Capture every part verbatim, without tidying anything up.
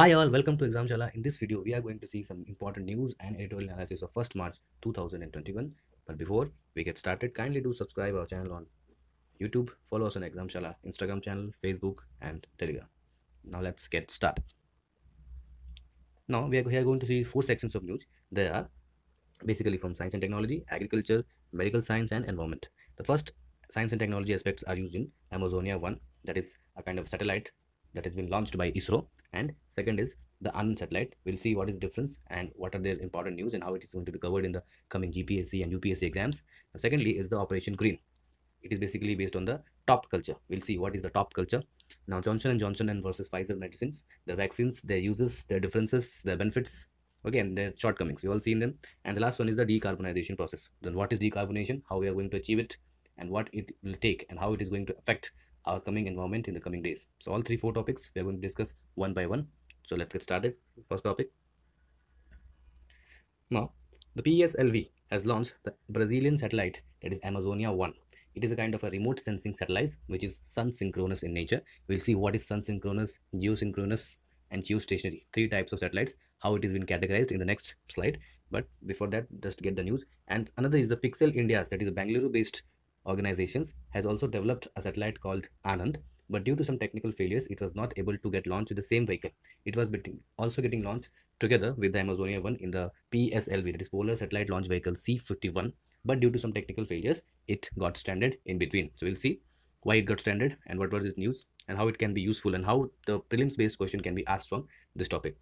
Hi all, welcome to ExamShala. In this video, we are going to see some important news and editorial analysis of first March two thousand twenty-one. But before we get started, kindly do subscribe our channel on YouTube, follow us on ExamShala, Instagram channel, Facebook and Telegram. Now let's get started. Now we are going to see four sections of news. They are basically from science and technology, agriculture, medical science and environment. The first science and technology aspects are used in Amazonia one, that is a kind of satellite that has been launched by ISRO, and second is the Anand satellite. We'll see what is the difference and what are their important news and how it is going to be covered in the coming G P S C and U P S C exams. And secondly is the Operation Green. It is basically based on the top culture. We'll see what is the top culture. Now Johnson and Johnson and versus Pfizer medicines, their vaccines, their uses, their differences, their benefits, okay, and their shortcomings. We all seen them. And the last one is the decarbonization process. Then what is decarbonization, how we are going to achieve it, and what it will take and how it is going to affect our coming environment in the coming days. So all three four topics we are going to discuss one by one. So let's get started. First topic. Now the P S L V has launched the Brazilian satellite, that is Amazonia one. It is a kind of a remote sensing satellite which is sun synchronous in nature. We'll see what is sun synchronous, geosynchronous and geostationary, three types of satellites, how it has been categorized in the next slide. But before that, just get the news. And another is the Pixel India, that is a Bangalore based organizations, has also developed a satellite called Anand, but due to some technical failures it was not able to get launched with the same vehicle. It was also getting launched together with the Amazonia one in the P S L V, that is Polar Satellite Launch Vehicle C fifty-one, but due to some technical failures it got stranded in between. So we'll see why it got stranded and what was this news and how it can be useful and how the prelims based question can be asked from this topic.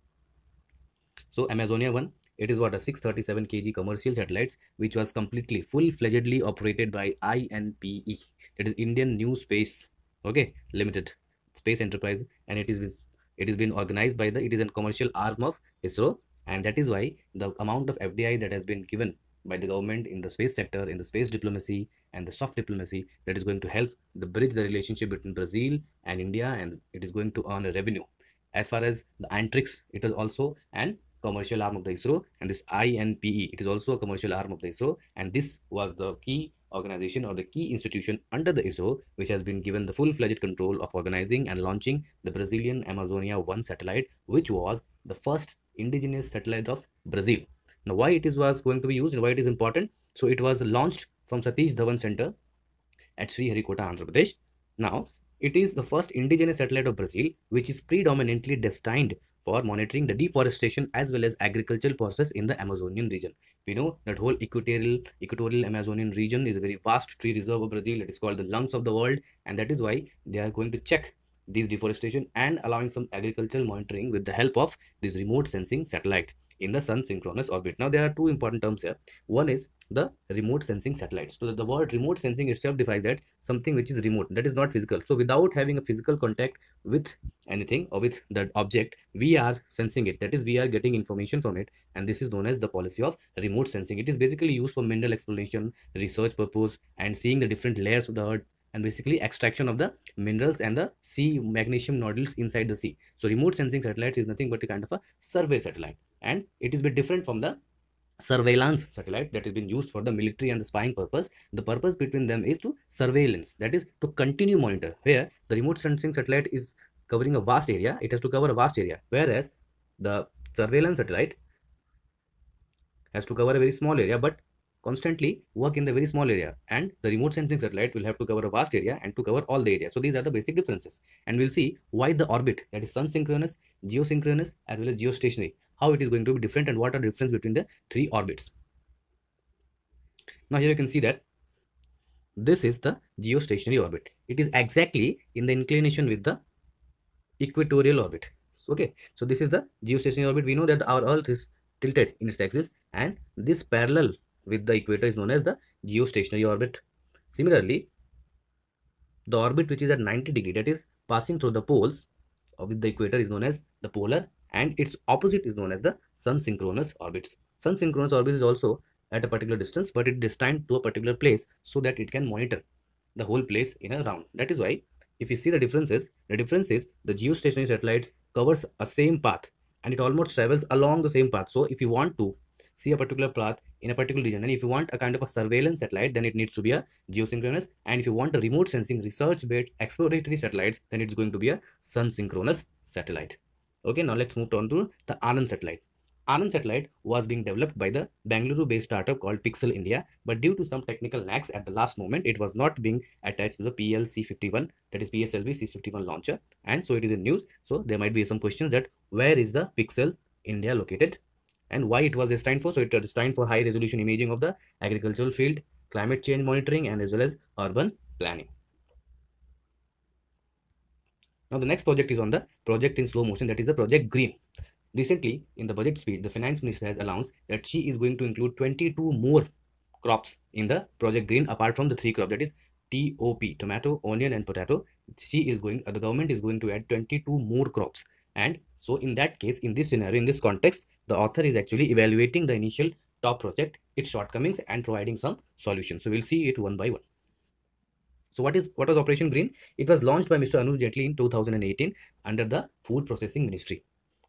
So Amazonia one, it is what, a six hundred thirty-seven kilogram commercial satellites which was completely full-fledgedly operated by I N P E, that is Indian New Space, okay, Limited Space Enterprise, and it is it is been organized by the it is a commercial arm of ISRO, and that is why the amount of F D I that has been given by the government in the space sector, in the space diplomacy and the soft diplomacy, that is going to help the bridge the relationship between Brazil and India, and it is going to earn a revenue. As far as the Antrix, it is also an commercial arm of the ISRO, and this I N P E, it is also a commercial arm of the ISRO, and this was the key organization or the key institution under the ISRO which has been given the full-fledged control of organizing and launching the Brazilian Amazonia one satellite, which was the first indigenous satellite of Brazil. Now why it is was going to be used and why it is important? So it was launched from Satish Dhawan Center at Sriharikota, Andhra Pradesh. Now it is the first indigenous satellite of Brazil which is predominantly destined for monitoring the deforestation as well as agricultural process in the Amazonian region. We know that whole equatorial equatorial Amazonian region is a very vast tree reserve of Brazil. It is called the lungs of the world, and that is why they are going to check these deforestation and allowing some agricultural monitoring with the help of this remote sensing satellite in the sun synchronous orbit. Now there are two important terms here. One is the remote sensing satellites. So the word remote sensing itself defines that something which is remote, that is not physical. So without having a physical contact with anything or with that object, we are sensing it, that is we are getting information from it, and this is known as the policy of remote sensing. It is basically used for mineral exploration, research purpose, and seeing the different layers of the earth, and basically extraction of the minerals and the sea magnesium nodules inside the sea. So remote sensing satellites is nothing but a kind of a survey satellite, and it is a bit different from the surveillance satellite that has been used for the military and the spying purpose. The purpose between them is to surveillance, that is to continue monitor. Here the remote sensing satellite is covering a vast area, it has to cover a vast area, whereas the surveillance satellite has to cover a very small area but constantly work in the very small area, and the remote sensing satellite will have to cover a vast area and to cover all the area. So these are the basic differences, and we'll see why the orbit, that is sun synchronous, geosynchronous as well as geostationary, how it is going to be different and what are the difference between the three orbits. Now here you can see that this is the geostationary orbit. It is exactly in the inclination with the equatorial orbit. Okay, so this is the geostationary orbit. We know that our Earth is tilted in its axis, and this parallel with the equator is known as the geostationary orbit. Similarly, the orbit which is at ninety degree, that is passing through the poles of the equator, is known as the polar, and its opposite is known as the sun synchronous orbits. Sun synchronous orbits is also at a particular distance, but it is timed to a particular place so that it can monitor the whole place in a round. That is why if you see the differences, the difference is the geostationary satellites covers a same path and it almost travels along the same path. So if you want to see a particular path in a particular region, and if you want a kind of a surveillance satellite, then it needs to be a geosynchronous, and if you want a remote sensing research based exploratory satellites, then it's going to be a sun synchronous satellite. Okay, now let's move on to the Anand satellite. Anand satellite was being developed by the Bangalore-based startup called Pixel India, but due to some technical lags at the last moment, it was not being attached to the P L C fifty-one, that is P S L V C fifty-one launcher, and so it is in news. So there might be some questions that where is the Pixel India located and why it was destined for. So it was destined for high resolution imaging of the agricultural field, climate change monitoring, and as well as urban planning. Now the next project is on the project in slow motion, that is the Project Green. Recently, in the budget speech, the finance minister has announced that she is going to include twenty-two more crops in the Project Green apart from the three crops, that is T O P, tomato, onion and potato. She is going, the government is going to add twenty-two more crops. And so in that case, in this scenario, in this context, the author is actually evaluating the initial top project, its shortcomings and providing some solutions. So we'll see it one by one. So what is what was Operation Green? It was launched by Mister Anuj Jetli in two thousand eighteen under the Food Processing Ministry.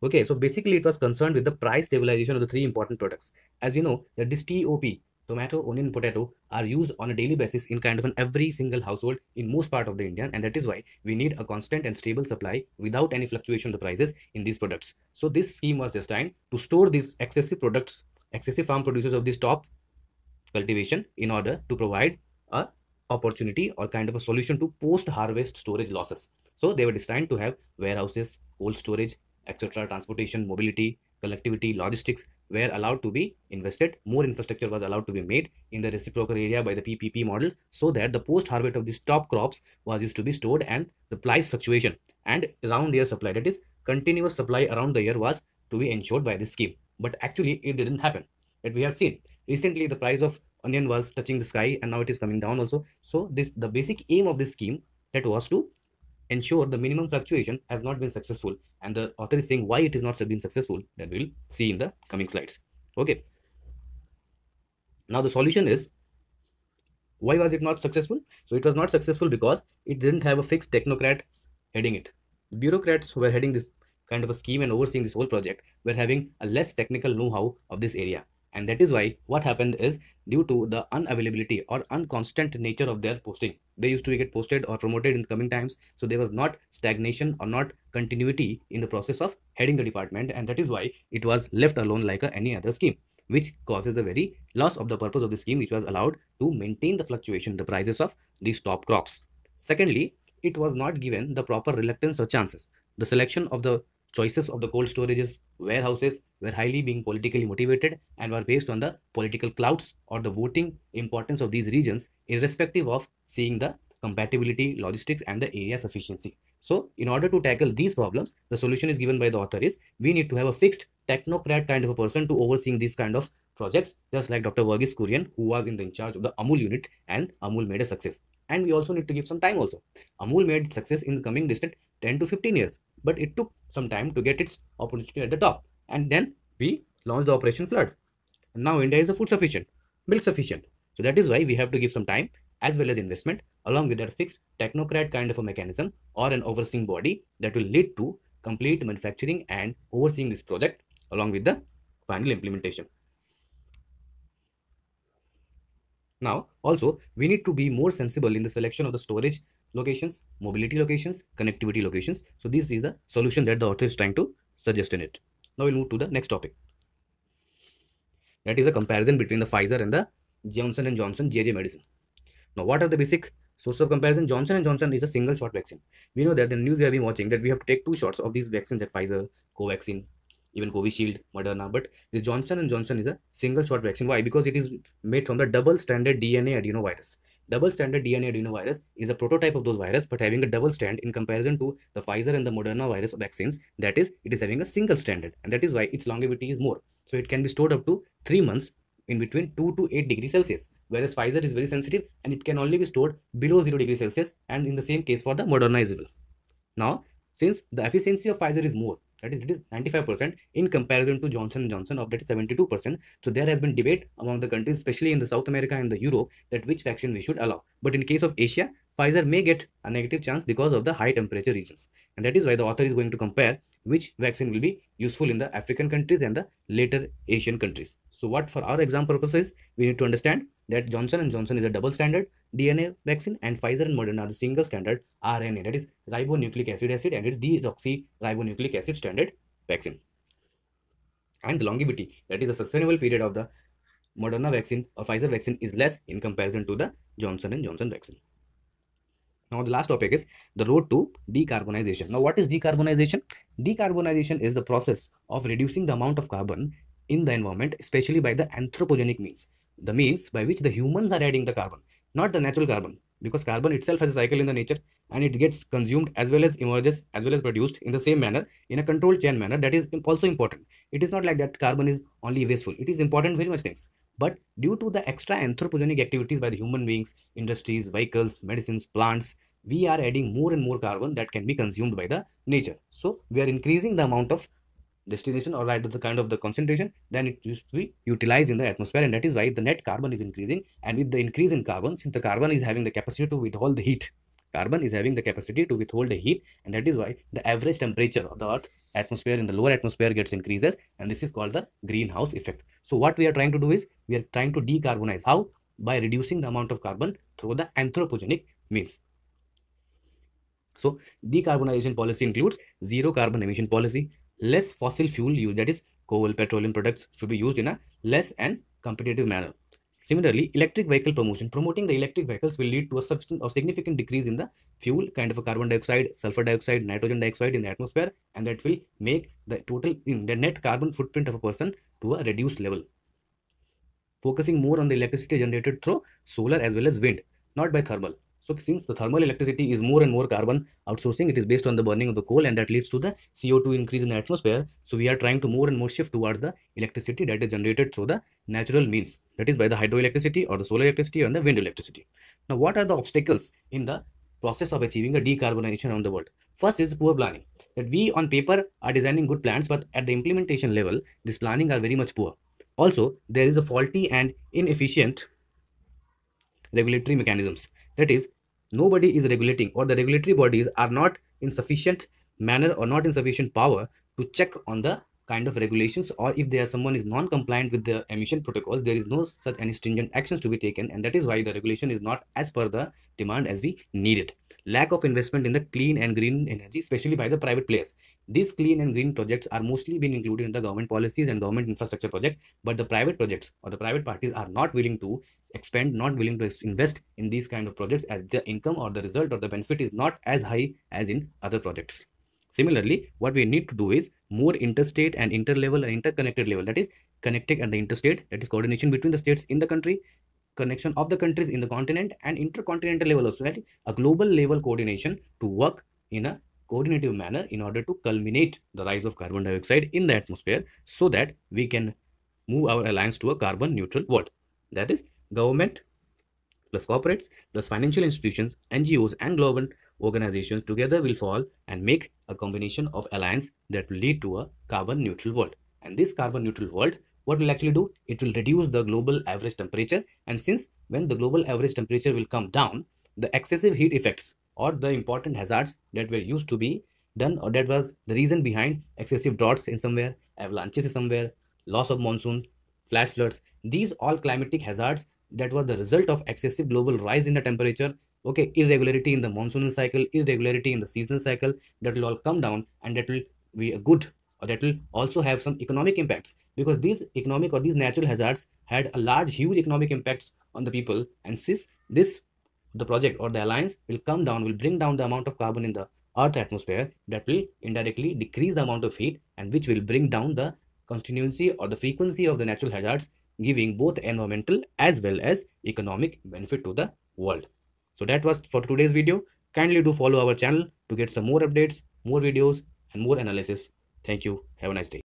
Okay, so basically it was concerned with the price stabilization of the three important products. As you know, that this T O P, tomato, onion, potato, are used on a daily basis in kind of an every single household in most part of the India, and that is why we need a constant and stable supply without any fluctuation of the prices in these products. So this scheme was designed to store these excessive products, excessive farm producers of this top cultivation in order to provide a opportunity or kind of a solution to post-harvest storage losses. So they were designed to have warehouses, cold storage, et cetera, transportation, mobility, collectivity, logistics were allowed to be invested. More infrastructure was allowed to be made in the reciprocal area by the P P P model, so that the post-harvest of these top crops was used to be stored and the price fluctuation and round-year supply, that is continuous supply around the year, was to be ensured by this scheme. But actually it didn't happen. That we have seen recently, the price of onion was touching the sky and now it is coming down also. So this, the basic aim of this scheme that was to ensure the minimum fluctuation, has not been successful, and the author is saying why it is not been successful, that we will see in the coming slides. Okay, now the solution is, why was it not successful? So it was not successful because it didn't have a fixed technocrat heading it. Bureaucrats who were heading this kind of a scheme and overseeing this whole project were having a less technical know-how of this area. And that is why what happened is, due to the unavailability or unconstant nature of their posting, they used to get posted or promoted in the coming times. So there was not stagnation or not continuity in the process of heading the department. And that is why it was left alone like a, any other scheme, which causes the very loss of the purpose of the scheme, which was allowed to maintain the fluctuation, the prices of these top crops. Secondly, it was not given the proper reluctance or chances. The selection of the choices of the cold storages, warehouses were highly being politically motivated and were based on the political clouds or the voting importance of these regions, irrespective of seeing the compatibility, logistics and the area sufficiency. So in order to tackle these problems, the solution is given by the author is, we need to have a fixed technocrat kind of a person to overseeing these kind of projects, just like Doctor Verghese Kurien, who was in the in charge of the Amul unit, and Amul made a success. And we also need to give some time also. Amul made success in the coming distant ten to fifteen years, but it took some time to get its opportunity at the top. And then we launched the Operation Flood. And now India is a food sufficient, milk sufficient. So that is why we have to give some time as well as investment, along with that fixed technocrat kind of a mechanism or an overseeing body that will lead to complete manufacturing and overseeing this project along with the final implementation. Now, also, we need to be more sensible in the selection of the storage locations, mobility locations, connectivity locations. So this is the solution that the author is trying to suggest in it. Now we'll move to the next topic. That is a comparison between the Pfizer and the Johnson and Johnson J J medicine. Now, what are the basic sources of comparison? Johnson and Johnson is a single shot vaccine. We know that the news we have been watching that we have to take two shots of these vaccines at Pfizer, Covaxin, even Covid Shield, Moderna, but this Johnson and Johnson is a single shot vaccine. Why? Because it is made from the double stranded D N A adenovirus. Double stranded D N A adenovirus is a prototype of those virus, but having a double strand in comparison to the Pfizer and the Moderna virus vaccines, that is, it is having a single stranded, and that is why its longevity is more. So it can be stored up to three months in between two to eight degrees Celsius, whereas Pfizer is very sensitive and it can only be stored below zero degrees Celsius, and in the same case for the Moderna as well. Now, since the efficiency of Pfizer is more, that is, it is ninety-five percent in comparison to Johnson and Johnson of that is seventy-two percent. So there has been debate among the countries, especially in the South America and the Europe, that which vaccine we should allow. But in case of Asia, Pfizer may get a negative chance because of the high temperature regions. And that is why the author is going to compare which vaccine will be useful in the African countries and the later Asian countries. So what for our exam purposes, we need to understand that Johnson and Johnson is a double standard D N A vaccine and Pfizer and Moderna are the single standard R N A, that is ribonucleic acid acid and it's deoxyribonucleic acid standard vaccine. And the longevity, that is the sustainable period of the Moderna vaccine or Pfizer vaccine, is less in comparison to the Johnson and Johnson vaccine. Now the last topic is the road to decarbonization. Now what is decarbonization? Decarbonization is the process of reducing the amount of carbon in the environment, especially by the anthropogenic means, the means by which the humans are adding the carbon, not the natural carbon, because carbon itself has a cycle in the nature and it gets consumed as well as emerges as well as produced in the same manner, in a controlled chain manner. That is also important. It is not like that carbon is only wasteful. It is important very much things. But due to the extra anthropogenic activities by the human beings, industries, vehicles, medicines, plants, we are adding more and more carbon that can be consumed by the nature. So we are increasing the amount of destination or rather the kind of the concentration than it used to be utilized in the atmosphere, and that is why the net carbon is increasing. And with the increase in carbon, since the carbon is having the capacity to withhold the heat, carbon is having the capacity to withhold the heat, and that is why the average temperature of the earth atmosphere in the lower atmosphere gets increases, and this is called the greenhouse effect. So what we are trying to do is we are trying to decarbonize. How? By reducing the amount of carbon through the anthropogenic means. So decarbonization policy includes zero carbon emission policy, less fossil fuel use, that is coal, petroleum products should be used in a less and competitive manner. Similarly, electric vehicle promotion. Promoting the electric vehicles will lead to a significant decrease in the fuel kind of a carbon dioxide, sulfur dioxide, nitrogen dioxide in the atmosphere, and that will make the total the net carbon footprint of a person to a reduced level. Focusing more on the electricity generated through solar as well as wind, not by thermal. So since the thermal electricity is more and more carbon outsourcing, it is based on the burning of the coal, and that leads to the C O two increase in the atmosphere. So we are trying to more and more shift towards the electricity that is generated through the natural means, that is by the hydroelectricity or the solar electricity and the wind electricity. Now what are the obstacles in the process of achieving the decarbonization around the world? First is poor planning. That we on paper are designing good plans, but at the implementation level, this planning are very much poor. Also, there is a faulty and inefficient regulatory mechanisms. That is, nobody is regulating, or the regulatory bodies are not in sufficient manner or not in sufficient power to check on the kind of regulations, or if there someone is non-compliant with the emission protocols, there is no such any stringent actions to be taken, and that is why the regulation is not as per the demand as we need it. Lack of investment in the clean and green energy, especially by the private players. These clean and green projects are mostly being included in the government policies and government infrastructure projects, but the private projects or the private parties are not willing to expand, not willing to invest in these kind of projects, as the income or the result or the benefit is not as high as in other projects. Similarly, what we need to do is more interstate and interlevel and interconnected level, that is connecting at the interstate, that is coordination between the states in the country, connection of the countries in the continent, and intercontinental level also, that is a global level coordination to work in a coordinative manner in order to culminate the rise of carbon dioxide in the atmosphere, so that we can move our alliance to a carbon neutral world. That is government plus corporates plus financial institutions, N G Os and global organizations together will fall and make a combination of alliance that will lead to a carbon neutral world. And this carbon neutral world, what will actually do? It will reduce the global average temperature, and since when the global average temperature will come down, the excessive heat effects or the important hazards that were used to be done, or that was the reason behind excessive droughts in somewhere, avalanches somewhere, loss of monsoon, flash floods, these all climatic hazards that was the result of excessive global rise in the temperature, okay, irregularity in the monsoonal cycle, irregularity in the seasonal cycle, that will all come down, and that will be a good, or that will also have some economic impacts, because these economic or these natural hazards had a large, huge economic impacts on the people, and since this, the project or the alliance will come down, will bring down the amount of carbon in the earth atmosphere, that will indirectly decrease the amount of heat, and which will bring down the continuity or the frequency of the natural hazards, giving both environmental as well as economic benefit to the world. So that was for today's video. Kindly do follow our channel to get some more updates, more videos and more analysis. Thank you. Have a nice day.